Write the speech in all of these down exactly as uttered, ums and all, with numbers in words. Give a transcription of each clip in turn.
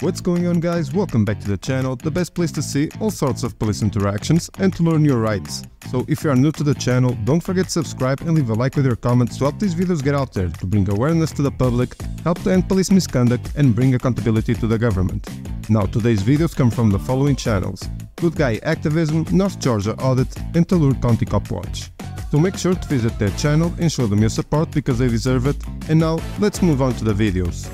What's going on, guys? Welcome back to the channel, the best place to see all sorts of police interactions and to learn your rights. So if you are new to the channel, don't forget to subscribe and leave a like with your comments to help these videos get out there, to bring awareness to the public, help to end police misconduct and bring accountability to the government. Now, today's videos come from the following channels: Good Guy Activism, North Georgia Audit and Talur County Cop Watch. So make sure to visit their channel and show them your support because they deserve it. And now, let's move on to the videos.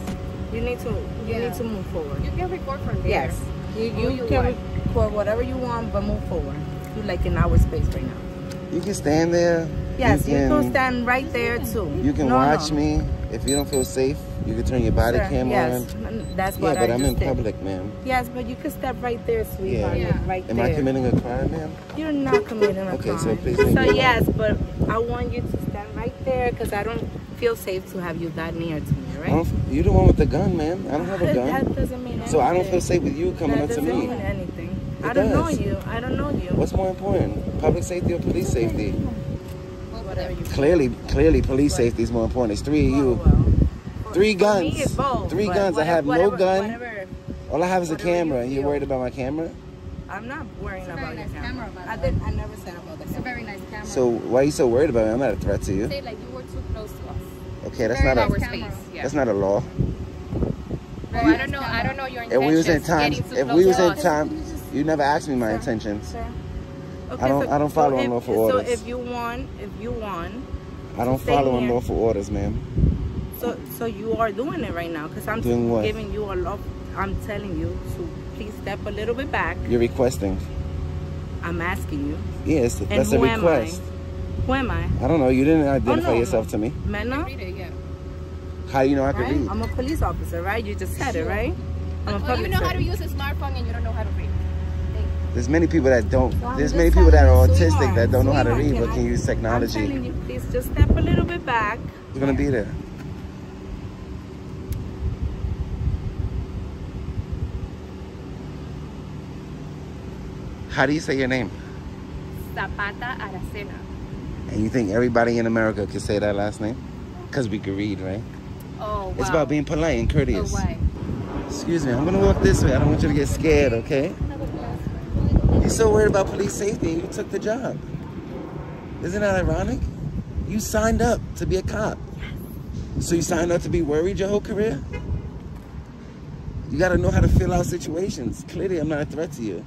You need to, you yeah. need to move forward. You can record from there. Yes. You, you, you can want. record whatever you want, but move forward. You're like in our space right now. You can stand there. Yes, you can, you can stand right there too. You can no, watch no. me. If you don't feel safe, you can turn your body sure. cam yes. on. That's what yeah, I but I'm in did. public, ma'am. Yes, but you can step right there, sweetheart. Yeah. Yeah. Right Am there. I committing a crime, ma'am? You're not committing a okay, crime. Okay, so please. So yes, but I want you to stand right there because I don't feel safe to have you that near to me, right? You're the one with the gun, ma'am. I don't have a gun. That doesn't mean anything. So I don't feel safe with you coming that up to me. That doesn't mean anything. It I don't does. know you. I don't know you. What's more important, public safety or police safety? Clearly, clearly, police but, safety is more important. It's three of you, well, well, three guns, both, three guns. Whatever, I have whatever, no gun. Whatever, All I have is a camera. You You're worried about my camera? I'm not worrying about your nice camera. camera about I, did, I never said about that. It's a very nice camera. So why are you so worried about me? I'm not a threat to you. Say like you were too close to us. Okay, that's very not nice a space. Yeah. That's not a law. Well, I don't know. I don't know your intentions. If we was in time, if we was in time, you never asked me my sir, intentions. Sir. Okay, I don't. So, I don't follow so unlawful orders. So if you want, if you want, I don't follow unlawful orders, ma'am. So, so you are doing it right now, because I'm doing what? Giving you a love. I'm telling you to please step a little bit back. You're requesting. I'm asking you. Yes, and that's a request. Am who am I? I don't know. You didn't identify oh, no, yourself no. to me. Mena? Read it, yeah. How do you know I can right? read? I'm a police officer, right? You just said sure. it, right? I'm well, a you know how to use a smartphone, and you don't know how to read. There's many people that don't. Well, there's many people that are autistic sweetheart. that don't know sweetheart. how to read but can use technology. I'm telling you, please just step a little bit back. You're gonna be there. How do you say your name? Zapata Aracena. And you think everybody in America could say that last name? Because we could read, right? Oh, wow. It's about being polite and courteous. Oh, why? Excuse me, I'm gonna walk this way. I don't want you to get scared, okay? You're so worried about police safety and you took the job. Isn't that ironic? You signed up to be a cop. So you signed up to be worried your whole career? You gotta know how to fill out situations. Clearly, I'm not a threat to you.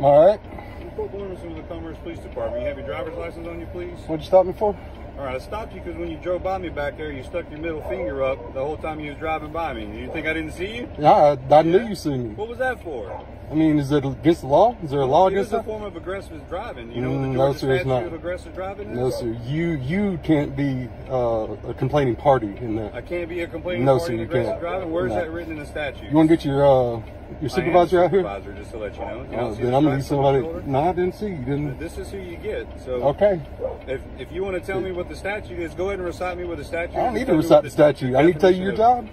All right. I'm Fort Williamson with the Commerce Police Department. You have your driver's license on you, please? What'd you stop me for? All right, I stopped you because when you drove by me back there, you stuck your middle finger up the whole time you was driving by me. You think I didn't see you? Yeah, I, I yeah. knew you seen me. What was that for? I mean, is it against the law? Is there a law it against that? It's a form of aggressive driving. You know mm, the Georgia no, sir, it's not. Of aggressive driving is? No, sir. You you can't be uh, a complaining party in that. I can't be a complaining no, party sir, in aggressive can't. driving? Where's no. that written in the statute? You want to get your uh, your supervisor, I am supervisor out here? Just to let you know. You oh, then I'm going to be somebody. No, I didn't see you. Didn't. This is who you get. So okay. If, if you want to tell me what the statute is, go ahead and recite me with the statute. I don't need to recite the statute. I need to tell you your job.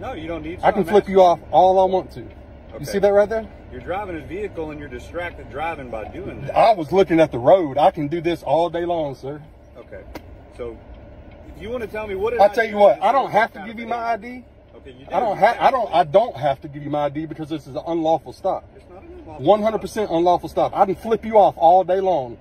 No, you don't need to. I can flip you off all I want to. Okay. You see that right there? You're driving a vehicle and you're distracted driving by doing that. I was looking at the road. I can do this all day long, sir. Okay. So, if you want to tell me what it is, I'll tell you what. I don't have to give you my I D. Okay, you do. I don't have. I don't. I don't have to give you my I D because this is an unlawful stop. It's not an unlawful. One hundred percent unlawful stop. I can flip you off all day long.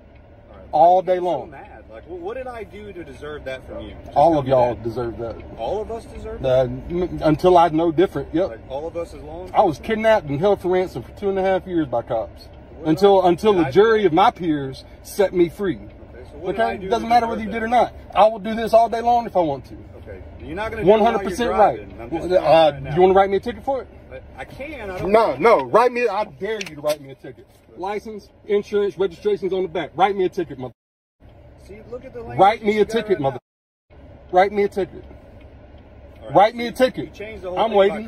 All right. All day long. Like, what did I do to deserve that from you? Just all of y'all deserve that. All of us deserve that? Uh, until I know different, yep. Like all of us as long as... I was kidnapped and held for ransom for two and a half years by cops. What until I, until the I jury do? of my peers set me free. Okay, so what okay? I do doesn't matter whether you did or not. I will do this all day long if I want to. Okay, you're not going to do it you're right. I'm just uh, right now. You want to write me a ticket for it? I can. I don't no, no, write me, I dare you to write me a ticket. License, insurance, registration's on the back. Write me a ticket, mother. See, look at the Write me a ticket, right mother. Now. Write me a ticket. Right, Write so me a ticket. I'm waiting.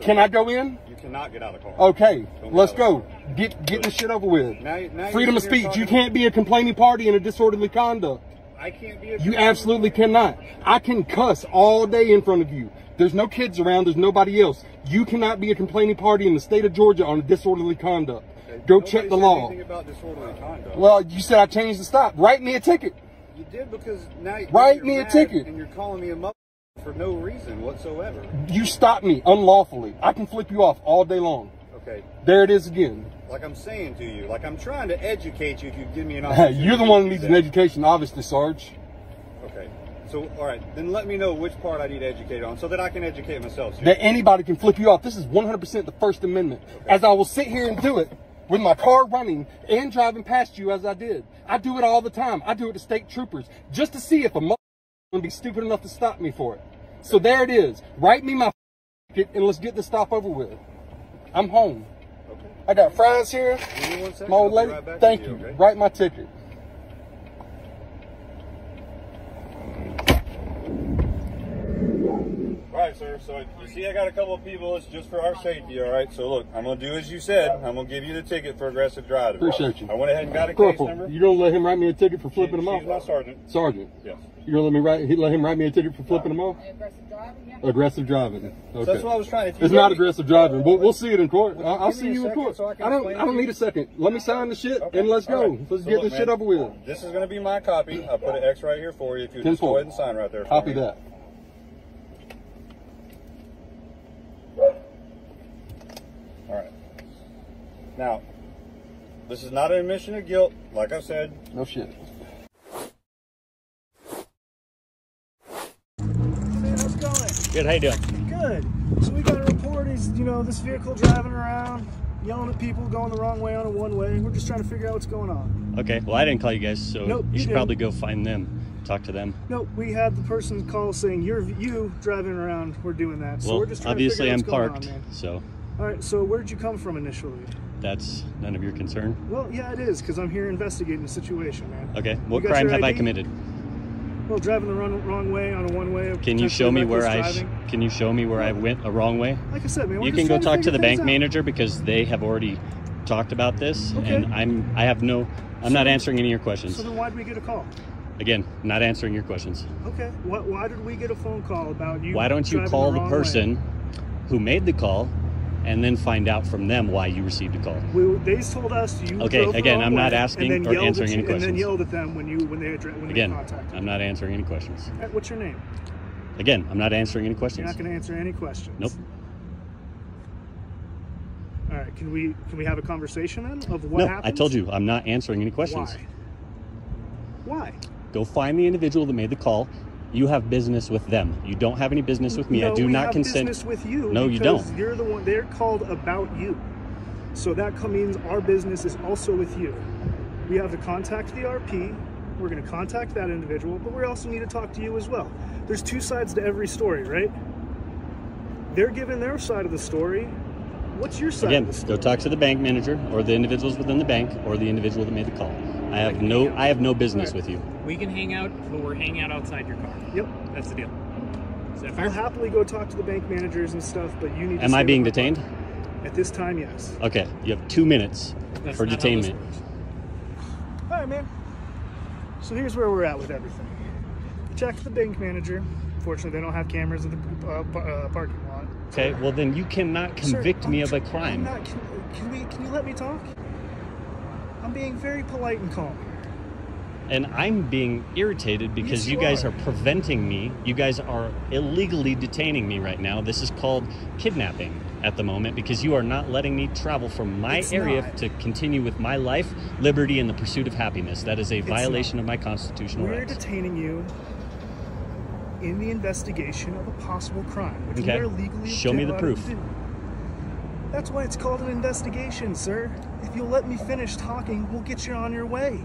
Can right? I go in? You cannot get out of the car. Okay, Don't let's go. Get get this shit over with. Now, now Freedom of speech. You can't be a complaining party in a disorderly conduct. I can't be a You absolutely cannot. I can cuss all day in front of you. There's no kids around. There's nobody else. You cannot be a complaining party in the state of Georgia on a disorderly conduct. Go Nobody check the law. About disorderly conduct. Well, you said I changed the stop. Write me a ticket. You did, because now write me a ticket. And you're calling me a mother for no reason whatsoever. You stopped me unlawfully. I can flip you off all day long. Okay. There it is again. Like I'm saying to you, like I'm trying to educate you if you give me an opportunity. You're the one who needs an education, obviously, Sarge. Okay. So, all right, then let me know which part I need to educate on so that I can educate myself. Sir. That anybody can flip you off. This is one hundred percent the First Amendment. Okay. As I will sit here and do it with my car running and driving past you as I did. I do it all the time. I do it to state troopers just to see if a motherfucker would be stupid enough to stop me for it. So there it is. Write me my ticket and let's get this stop over with. I'm home. Okay. I got fries here. My old lady, right thank you. you. Okay. Write my ticket. All right, sir, so you see I got a couple of people, it's just for our safety, all right? So look, I'm going to do as you said. I'm going to give you the ticket for aggressive driving. Appreciate you. I went ahead and got a Corporal, case number. You don't let him write me a ticket for flipping she, him off? He's my sergeant. Sergeant? Yes. You don't let me write, he let him write me a ticket for flipping no. him off? Aggressive driving, yeah. Aggressive driving. Okay. So that's what I was trying to do. It's not me. aggressive driving, but we'll see it in court. You I'll see you in court. So I, I don't I don't need a second. Let me sign the shit, okay. and let's go. Right. Let's so get look, this man, shit over with. This is going to be my copy. I'll put an X right here for you. If you just go ahead and sign right there. Copy that. All right. Now, this is not an admission of guilt, like I said. No shit. Man, how's it going? Good. How you doing? Good. So we got a report. Is you know this vehicle driving around, yelling at people, going the wrong way on a one-way. We're just trying to figure out what's going on. Okay. Well, I didn't call you guys, so nope, you, you should didn't. probably go find them. Talk to them. No, we had the person call saying you're you driving around. We're doing that. So well, we're just trying obviously to I'm parked, on, so. All right, so where'd you come from initially? That's none of your concern? Well, yeah, it is, because I'm here investigating the situation, man. Okay, what crime have I committed? Well, driving the wrong, wrong way on a one-way. Can you show me where I sh can you show me where I went a wrong way? Like I said, man, we're you can go talk to the bank manager because they have already talked about this, okay. and I'm I have no I'm so, not answering any of your questions. So then why did we get a call? Again, not answering your questions. Okay, what, why did we get a phone call about you? Why don't you call the, the person way? who made the call? And then find out from them why you received a call. We, they told us you. Okay, again, I'm not asking or answering any questions. And then yelled at them when you when they addressed when they contacted. Again, I'm not answering any questions. What's your name? Again, I'm not answering any questions. You're not going to answer any questions. Nope. All right, can we can we have a conversation then of what happened? No, I told you I'm not answering any questions. Why? Why? Go find the individual that made the call. You have business with them. You don't have any business with me. No, I do we not have consent. Business with you. No, you don't. You're the one. They're called about you, so that means our business is also with you. We have to contact the R P. We're going to contact that individual, but we also need to talk to you as well. There's two sides to every story, right? They're giving their side of the story. What's your side? Again, of the story? Go talk to the bank manager, or the individuals within the bank, or the individual that made the call. I have no, I have no business with you. We can hang out, but we're hanging out outside your car. Yep, that's the deal. Is that fair? I'll happily go talk to the bank managers and stuff, but you need. Am I being detained? At this time, yes. Okay, you have two minutes for detainment. All right, man. So here's where we're at with everything. Check the bank manager. Fortunately, they don't have cameras in the uh, uh, parking lot. Okay. Well, then you cannot convict me of a crime. I'm not, can, can we? Can you let me talk? I'm being very polite and calm here. And I'm being irritated because yes, you, you guys are. are preventing me. You guys are illegally detaining me right now. This is called kidnapping at the moment because you are not letting me travel from my it's area not. to continue with my life, liberty, and the pursuit of happiness. That is a it's violation not. of my constitutional We're rights. We're detaining you in the investigation of a possible crime, which okay. we are legally Show me the proof. That's why it's called an investigation, sir. If you'll let me finish talking, we'll get you on your way.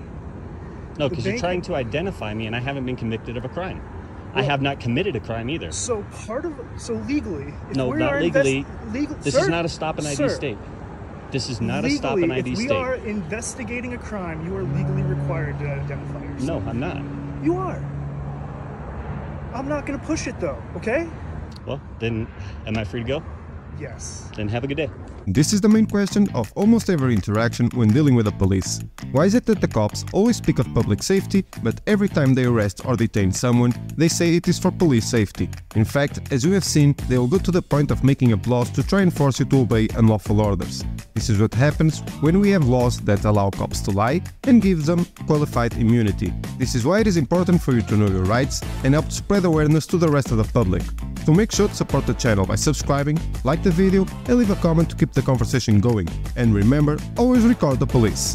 No, because you're trying to identify me and I haven't been convicted of a crime. Well, I have not committed a crime either. So part of, so legally. If no, we're not legally. Legal, this sir, is not a stop and I D sir, state. This is not legally, a stop and I D state. If we are investigating a crime, you are legally required to identify yourself. No, I'm not. You are. I'm not going to push it though, okay? Well, then am I free to go? Yes. And have a good day. This is the main question of almost every interaction when dealing with the police. Why is it that the cops always speak of public safety, but every time they arrest or detain someone, they say it is for police safety? In fact, as we have seen, they will go to the point of making up laws to try and force you to obey unlawful orders. This is what happens when we have laws that allow cops to lie and give them qualified immunity. This is why it is important for you to know your rights and help spread awareness to the rest of the public. So make sure to support the channel by subscribing, like the video, and leave a comment to keep the conversation going. And remember, always record the police.